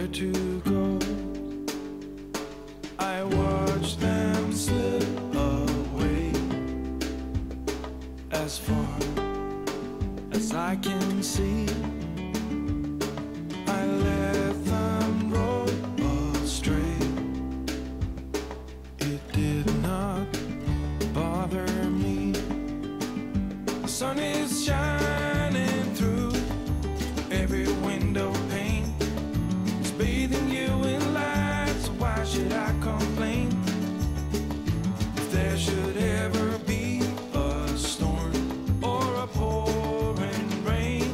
where to go. I watch them slip away as far as I can see. I let them roll astray. It did not bother me. The sun is shining through every window pane. It's bathing you in light, so why should I complain? If there should ever be a storm or a pouring rain,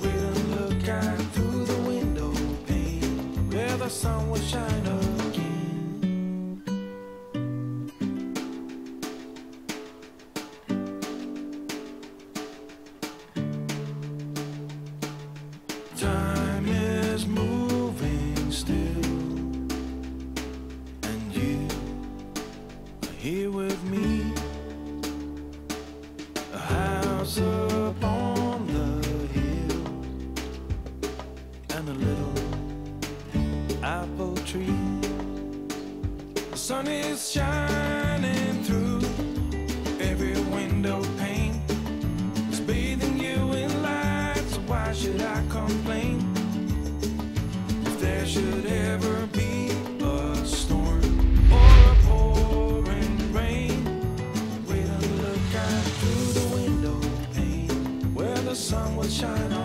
we'll look out through the window pane where the sun will shine up. Time is moving still, and you are here with me. A house up on the hill, and a little apple tree. The sun is shining through every window pane. It's bathing you in light, so why should I complain? Should ever be a storm or a pouring rain, we'll look out through the window pane where the sun will shine on.